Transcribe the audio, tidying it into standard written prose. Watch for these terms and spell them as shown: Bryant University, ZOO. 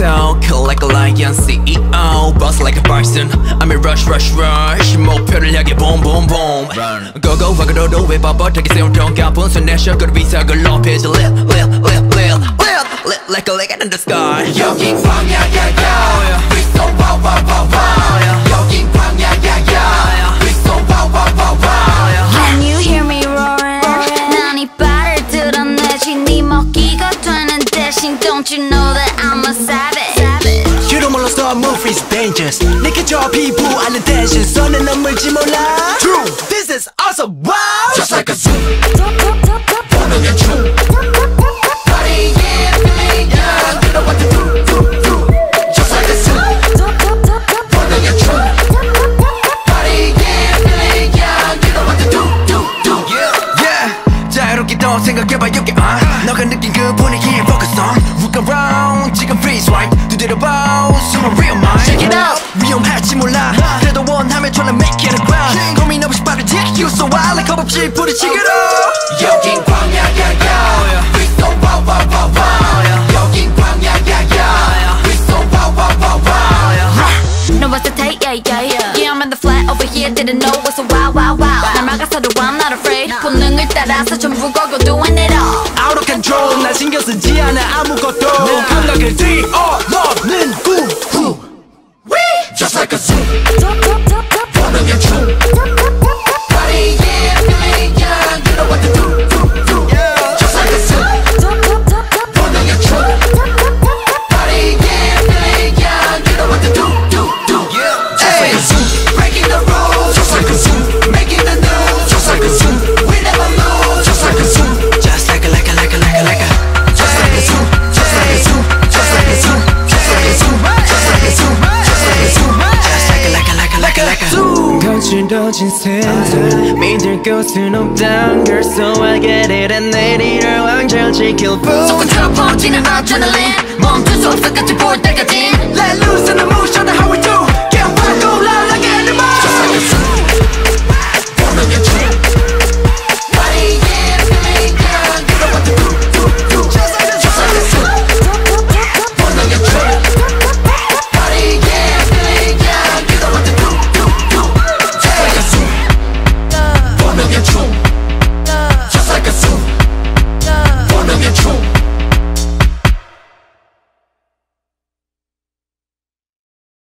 mental, kill like a lion, CEO, boss like a person. I'm in rush, rush, rush. 목표를 향해 boom, boom, boom. Run. Go, go, fuck it, do it, 뻣뻣하게 세운 덩가 분수 내 셔그로 위상을 높이지 lit, lit, lit, lit, lit, lit like a legend in the sky. 여긴 광야, 야, 야. Freeze on, wow, wow, wow, wow. 여긴 광야, 야, 야. Freeze on, wow, wow, wow, wow. Can you hear me roaring? 난 이 발을 드러내지 네 먹이가 되는 대신 don't you know that I'm a savage. You don't wanna start move, it's dangerous. 내게 저 피부 아는 대신 손에 넘을지 몰라. True, this is awesome, wow. Just like a zoo. 보는 게 true. Party, yeah, feeling, yeah. You know what to do, do, do. Just like a zoo. 보는 게 true. Party, yeah, feeling, yeah. You know what to do, do, do. Yeah, yeah. 자유롭게 더 생각해봐, you can. 너가 느낀 그 분위기에 focus on. Look around, 지금 freeze right. 두드려 bounce, you're my real mind. Check it out. 위험할지 몰라. 그래도 원하면 tryna make it a ground. 고민 없이 바로 take you so wild like 허벅지 부딪히기로. 여긴 광야, 야, 야. We're so wow, wow, wow, wow. 여긴 광야, 야, 야. We're so wow, wow, wow, wow. No, what's the take, yeah, yeah, yeah. Yeah, I'm in the flat over here, didn't know what's so wow, wow, wow. 날 막아서도 I'm not afraid. 본능을 따라서 전부 걸고 doing it all. Out of control, 나 신경 쓰지 않아 아무것도. 내 감각을 뛰어넘는 구구. We just like a zoo. 보는 게 true. Party, yeah, feeling young. You know what to do, do, do. Just like a zoo. 보는 게 true. Party, yeah, feeling young. You know what to do, do, do. Just like a zoo. Breaking the rules. Just like a zoo. Making the news. Just like a zoo. We never lose. Just like a zoo. Just like a, like a, like a, like a, like a. Just like a zoo. Just like a zoo. Just like a zoo. Just like a zoo. Just like a zoo. Just like a zoo. Just like a, like a, like a, like a, like a zoo. 거칠어진 세상 믿을 곳은 없단 걸 so I get it and they need her 왕절 지킬 뿐 속구처럼 퍼지는 adrenaline 멈출 수 없어 끝을 볼 때까지 Let loose in the motion of how we do.